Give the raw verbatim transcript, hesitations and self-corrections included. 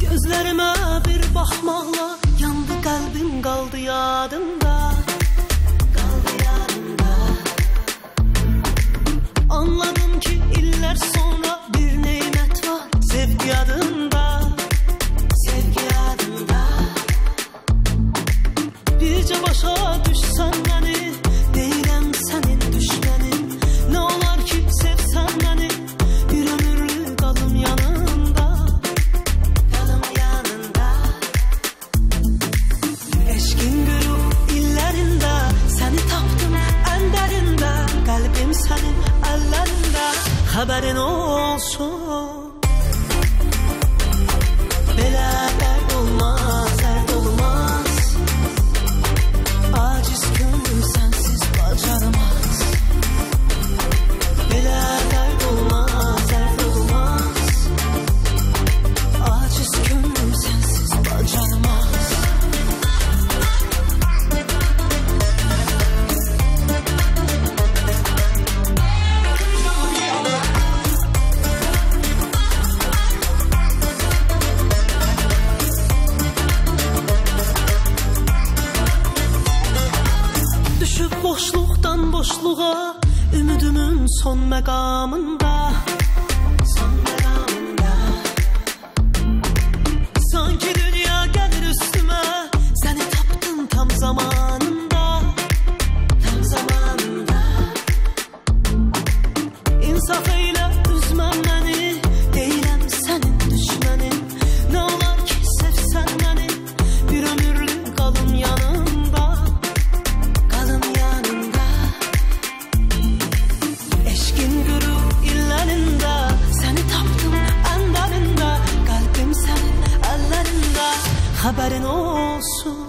Gözlerime bir bakmakla yandı kalbim, kaldı yadımda, kaldı yadımda. Anladım ki iller sonra bir nimet var, sevgi adında, sevgi adında. Birce başa düşsen beni, değilim senin düşmenin. Ne olar ki sevsen beni, bir ömürlü kalım yanında, kalım yanında. Eşkin gülü illerinde, seni taptım en derinde, kalbim senin ellerinde. Haberin olsun. Düşüb boşluqdan boşluğa, ümidümün son məqamında, son məqamında. Sanki dünya gəlir üstümə, səni tapdım tam zamanında, tam zamanında. İnsaf eylə, üzməm məni, deyiləm sənin düşmənin. Nə olar ki sevsən məni, bir ömürlük qalım yanım. Haberin olsun.